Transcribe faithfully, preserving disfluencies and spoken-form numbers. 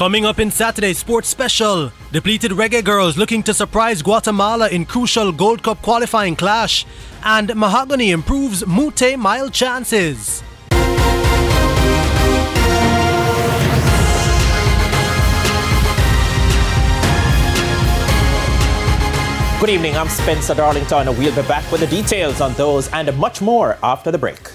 Coming up in Saturday's Sports Special, depleted reggae girls looking to surprise Guatemala in crucial Gold Cup qualifying clash, and Mahogany improves Mute mild chances. Good evening, I'm Spencer Darlington, and we'll be back with the details on those and much more after the break.